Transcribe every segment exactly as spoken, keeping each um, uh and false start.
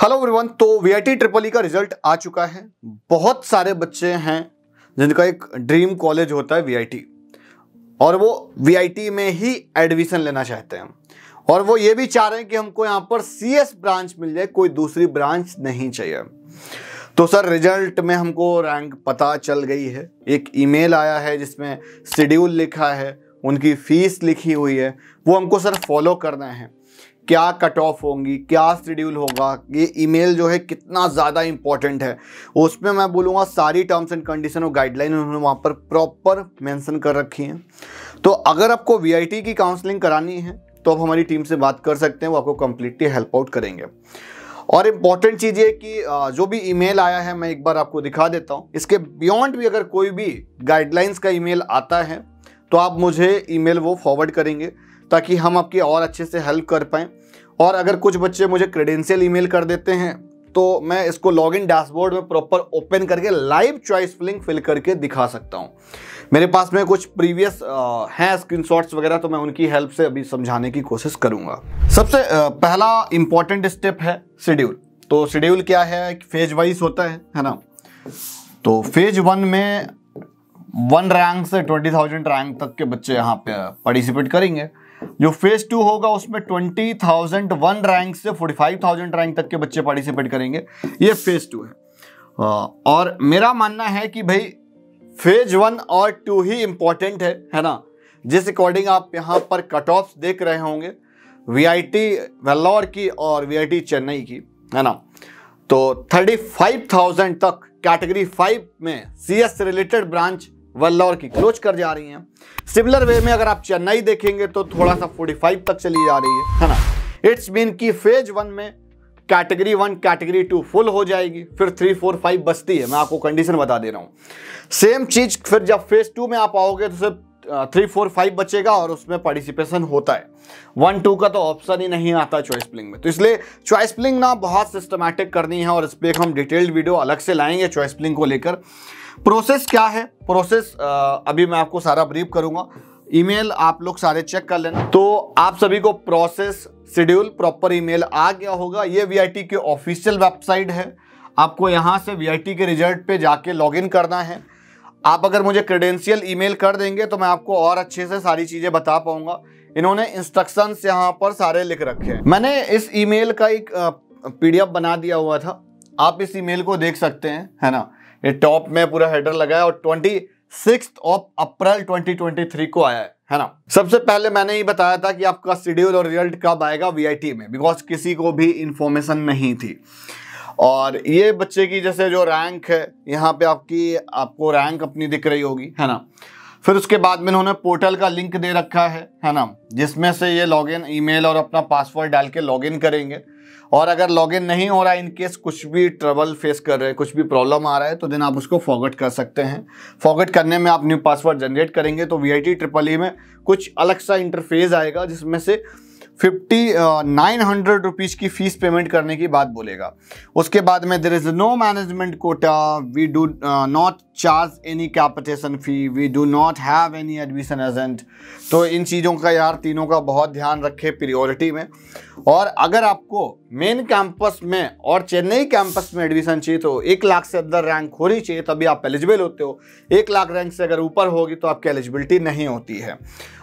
Hello everyone, तो VIT triple E का result आ चुका है। बहुत सारे बच्चे हैं जिनका एक ड्रीम कॉलेज होता है वीआईटी और वो वीआईटी में ही एडमिशन लेना चाहते हैं और वो ये भी चाह रहे हैं कि हमको यहाँ पर सीएस ब्रांच मिल जाए, कोई दूसरी ब्रांच नहीं चाहिए। तो सर, रिजल्ट में हमको रैंक पता चल गई है। एक ईमेल आया है जिसमें शेड्यूल लिखा है, उनकी फीस लिखी हुई है, वो हमको सर फॉलो करना है। क्या कट ऑफ होंगी, क्या शेड्यूल होगा, ये ईमेल जो है कितना ज़्यादा इंपॉर्टेंट है। उसमें मैं बोलूँगा सारी टर्म्स एंड कंडीशन और गाइडलाइन उन्होंने वहाँ पर प्रॉपर मेंशन कर रखी हैं। तो अगर आपको वीआईटी की काउंसलिंग करानी है तो आप हमारी टीम से बात कर सकते हैं, वो आपको कम्प्लीटली हेल्प आउट करेंगे। और इम्पॉर्टेंट चीज़ ये कि जो भी ईमेल आया है मैं एक बार आपको दिखा देता हूँ। इसके बियॉन्ड भी अगर कोई भी गाइडलाइंस का ईमेल आता है तो आप मुझे ईमेल वो फॉरवर्ड करेंगे ताकि हम आपकी और अच्छे से हेल्प कर पाएँ। और अगर कुछ बच्चे मुझे क्रेडेंशियल ईमेल कर देते हैं तो मैं इसको लॉगिन डैशबोर्ड में प्रॉपर ओपन करके लाइव चॉइस फिलिंग फिल करके दिखा सकता हूँ। मेरे पास में कुछ प्रीवियस हैं स्क्रीनशॉट्स वगैरह, तो मैं उनकी हेल्प से अभी समझाने की कोशिश करूँगा। सबसे आ, पहला इम्पॉर्टेंट स्टेप है शेड्यूल। तो शेड्यूल क्या है, फेज वाइज होता है है ना। तो फेज वन में वन रैंक से ट्वेंटी थाउजेंड रैंक तक के बच्चे यहाँ पे पार्टिसिपेट करेंगे। जो फेज टू होगा उसमें ट्वेंटी थाउजेंड वन रैंक से फोर्टी फाइव थाउजेंड रैंक तक के बच्चे पार्टिसिपेट करेंगे। ये फेज टू है। और मेरा मानना है कि भाई फेज वन और टू ही इम्पॉर्टेंट है है ना। जिस अकॉर्डिंग आप यहाँ पर कट ऑफ्स देख रहे होंगे वीआईटी वेल्लोर की और वीआईटी चेन्नई की, है ना। तो थर्टी फाइव थाउजेंड तक कैटेगरी फाइव में C S related branch Vellore की क्लोज कर जा रही हैं। सिमिलर वे में अगर आप चेन्नई देखेंगे तो थोड़ा सा पैंतालीस तक चली जा रही है है ना। इट्स मीन कि फेज वन में category one category two full हो जाएगी, फिर थ्री फोर फाइव बचती है। मैं आपको कंडीशन बता दे रहा हूँ। सेम चीज फिर जब फेज टू में आप आओगे तो सिर्फ थ्री फोर फाइव बचेगा और उसमें पार्टिसिपेशन होता है। वन टू का तो ऑप्शन ही नहीं आता चॉइस फिलिंग में। तो इसलिए चॉइस फिलिंग ना बहुत सिस्टमैटिक करनी है और इस पर हम डिटेल्ड वीडियो अलग से लाएंगे चॉइस फिलिंग को लेकर। प्रोसेस क्या है, प्रोसेस अभी मैं आपको सारा ब्रीफ करूंगा। ईमेल आप लोग सारे चेक कर लेना। तो आप सभी को प्रोसेस शेड्यूल प्रॉपर ईमेल आ गया होगा। ये वीआईटी के ऑफिशियल वेबसाइट है। आपको यहां से वीआईटी के रिजल्ट पे जाके लॉगिन करना है। आप अगर मुझे क्रेडेंशियल ईमेल कर देंगे तो मैं आपको और अच्छे से सारी चीज़ें बता पाऊंगा। इन्होंने इंस्ट्रक्शंस यहाँ पर सारे लिख रखे हैं। मैंने इस ईमेल का एक पीडीएफ बना दिया हुआ था, आप इस ईमेल को देख सकते हैं, है ना। ये टॉप में पूरा हेडर लगा है और छब्बीस अप्रैल दो हज़ार तेईस को आया है, है ना। सबसे पहले मैंने ही बताया था कि आपका शेड्यूल और रिजल्ट कब आएगा वीआईटी में, बिकॉज किसी को भी इंफॉर्मेशन नहीं थी। और ये बच्चे की जैसे जो रैंक है यहाँ पे आपकी आपको रैंक अपनी दिख रही होगी, है ना। फिर उसके बाद में इन्होंने पोर्टल का लिंक दे रखा है, है ना, जिसमें से ये लॉगिन ईमेल और अपना पासवर्ड डाल के लॉगिन करेंगे। और अगर लॉगिन नहीं हो रहा है, इनकेस कुछ भी ट्रबल फेस कर रहे हैं, कुछ भी प्रॉब्लम आ रहा है, तो देन आप उसको फॉरवर्ड कर सकते हैं। फॉरवर्ड करने में आप न्यू पासवर्ड जनरेट करेंगे तो वीआईटी ट्रिपल ई में कुछ अलग सा इंटरफेस आएगा जिसमें से फिफ्टी नाइन हंड्रेड रुपीज़ की फीस पेमेंट करने की बात बोलेगा। उसके बाद में there is no management quota, we do not charge any capitation fee, we do not have any admission agent. तो इन चीज़ों का यार तीनों का बहुत ध्यान रखें प्रियोरिटी में। और अगर आपको मेन कैंपस में और चेन्नई कैंपस में एडमिशन चाहिए तो एक लाख से अंदर रैंक होनी चाहिए तभी आप एलिजिबल होते हो। एक लाख रैंक से अगर ऊपर होगी तो आपकी एलिजिबिलिटी नहीं होती है।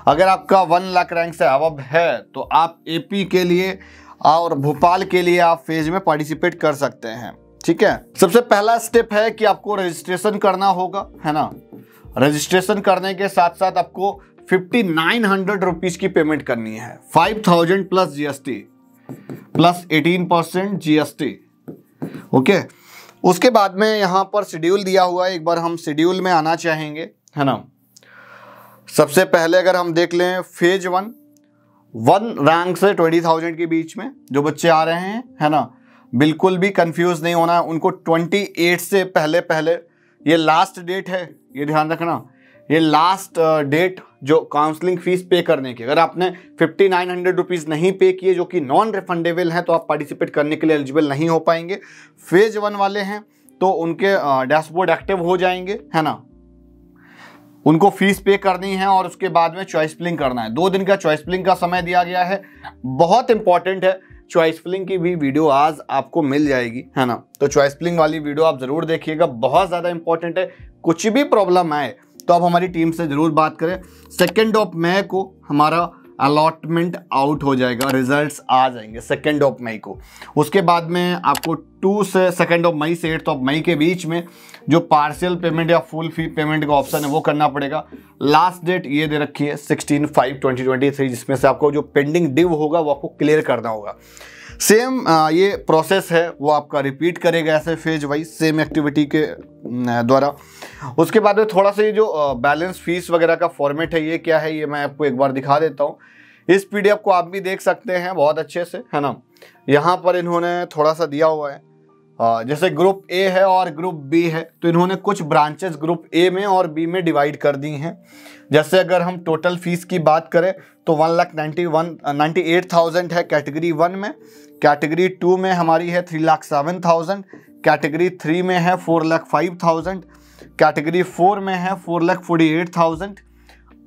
अगर आपका वन लाख रैंक से अबव है तो आप एपी के लिए और भोपाल के लिए आप फेज में पार्टिसिपेट कर सकते हैं, ठीक है। सबसे पहला स्टेप है कि आपको रजिस्ट्रेशन करना होगा, है ना। रजिस्ट्रेशन करने के साथ साथ आपको फिफ्टी नाइन हंड्रेड रुपीज़ की पेमेंट करनी है। Five thousand plus GST plus eighteen percent GST, okay. उसके बाद में यहाँ पर शेड्यूल दिया हुआ है, एक बार हम शेड्यूल में आना चाहेंगे, है ना। सबसे पहले अगर हम देख लें फेज वन, वन रैंक से ट्वेंटी थाउजेंड के बीच में जो बच्चे आ रहे हैं, है ना, बिल्कुल भी कंफ्यूज नहीं होना है उनको। ट्वेंटी एट से पहले पहले ये लास्ट डेट है, ये ध्यान रखना, ये लास्ट डेट जो काउंसलिंग फीस पे करने की। अगर आपने फिफ्टी नाइन हंड्रेड रुपीज़ नहीं पे किए जो कि नॉन रिफंडेबल है तो आप पार्टिसिपेट करने के लिए एलिजिबल नहीं हो पाएंगे। फेज वन वाले हैं तो उनके डैशबोर्ड एक्टिव हो जाएंगे, है ना। उनको फीस पे करनी है और उसके बाद में चॉइस फिलिंग करना है। दो दिन का चॉइस फिलिंग का समय दिया गया है। बहुत इंपॉर्टेंट है चॉइस फिलिंग की भी वीडियो आज आपको मिल जाएगी, है ना। तो चॉइस फिलिंग वाली वीडियो आप जरूर देखिएगा, बहुत ज़्यादा इंपॉर्टेंट है। कुछ भी प्रॉब्लम आए तो आप हमारी टीम से ज़रूर बात करें। सेकेंड ऑफ मई को हमारा अलॉटमेंट आउट हो जाएगा, रिजल्ट्स आ जाएंगे सेकेंड ऑफ मई को। उसके बाद में आपको टू से सेकेंड ऑफ मई से एट्थ ऑफ मई के बीच में जो पार्शियल पेमेंट या फुल फी पेमेंट का ऑप्शन है वो करना पड़ेगा। लास्ट डेट ये दे रखी है sixteen five twenty twenty three जिसमें से आपको जो पेंडिंग ड्यू होगा वो आपको क्लियर करना होगा। सेम ये प्रोसेस है वो आपका रिपीट करेगा ऐसे फेज वाइज सेम एक्टिविटी के द्वारा। उसके बाद में थोड़ा सा ये जो बैलेंस फीस वगैरह का फॉर्मेट है ये क्या है ये मैं आपको एक बार दिखा देता हूँ। इस पीडीएफ को आप भी देख सकते हैं बहुत अच्छे से, है ना। यहाँ पर इन्होंने थोड़ा सा दिया हुआ है, जैसे ग्रुप ए है और ग्रुप बी है तो इन्होंने कुछ ब्रांचेस ग्रुप ए में और बी में डिवाइड कर दी हैं। जैसे अगर हम टोटल फीस की बात करें तो one lakh ninety one ninety eight thousand है कैटेगरी वन में, कैटेगरी टू में हमारी है three lakh seven thousand, category three में है four lakh five thousand, category four में है four lakh forty eight thousand.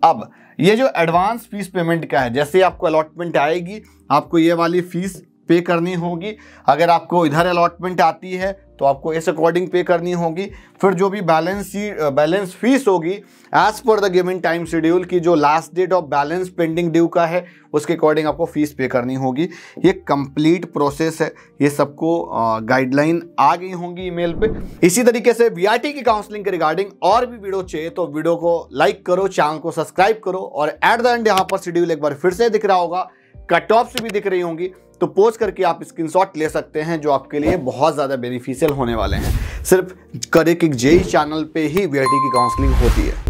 अब ये जो एडवांस फीस पेमेंट का है, जैसे आपको अलॉटमेंट आएगी आपको ये वाली फीस पे करनी होगी। अगर आपको इधर अलॉटमेंट आती है तो आपको इस अकॉर्डिंग पे करनी होगी। फिर जो भी बैलेंस बैलेंस फीस होगी as per the given time schedule की जो last date of balance pending due का है उसके अकॉर्डिंग आपको फीस पे करनी होगी। ये कंप्लीट प्रोसेस है, ये सबको गाइडलाइन आ गई होंगी ईमेल पे। इसी तरीके से वीआईटी की काउंसलिंग के रिगार्डिंग और भी वीडियो चाहिए तो वीडियो को लाइक करो, चैनल को सब्सक्राइब करो। और एट द एंड यहाँ पर शेड्यूल एक बार फिर से दिख रहा होगा, कट ऑफ भी दिख रही होंगी तो पोज करके आप स्क्रीनशॉट ले सकते हैं जो आपके लिए बहुत ज़्यादा बेनिफिशियल होने वाले हैं। सिर्फ करेक्ट एक जेई चैनल पे ही वीआईटी की काउंसलिंग होती है।